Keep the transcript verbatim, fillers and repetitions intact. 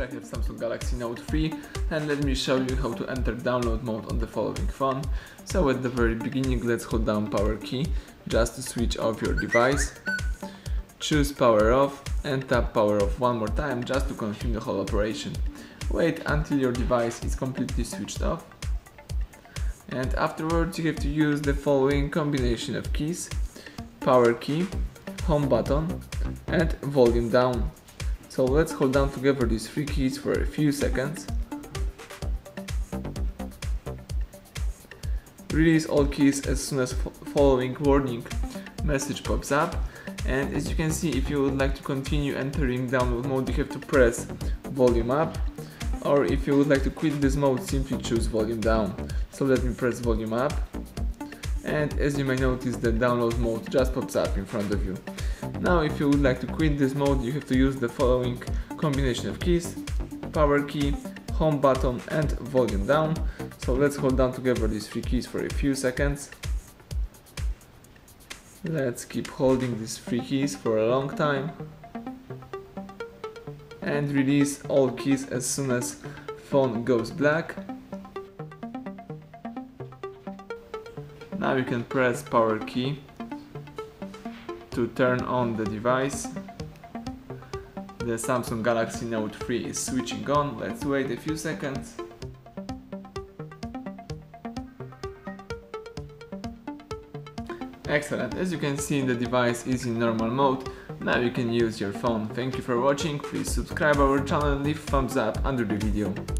Here I have Samsung Galaxy Note three, and let me show you how to enter download mode on the following phone. So at the very beginning, let's hold down power key just to switch off your device. Choose power off and tap power off one more time just to confirm the whole operation. Wait until your device is completely switched off. And afterwards you have to use the following combination of keys: power key, home button and volume down. So let's hold down together these three keys for a few seconds. Release all keys as soon as following warning message pops up, and as you can see, if you would like to continue entering download mode, you have to press volume up, or if you would like to quit this mode, simply choose volume down. So let me press volume up, and as you may notice, the download mode just pops up in front of you. Now if you would like to quit this mode, you have to use the following combination of keys: power key, home button and volume down. So let's hold down together these three keys for a few seconds. Let's keep holding these three keys for a long time. And release all keys as soon as phone goes black. Now you can press power key to turn on the device. The Samsung Galaxy Note three is switching on. Let's wait a few seconds. Excellent, as you can see, the device is in normal mode. Now you can use your phone. Thank you for watching, please subscribe our channel and leave thumbs up under the video.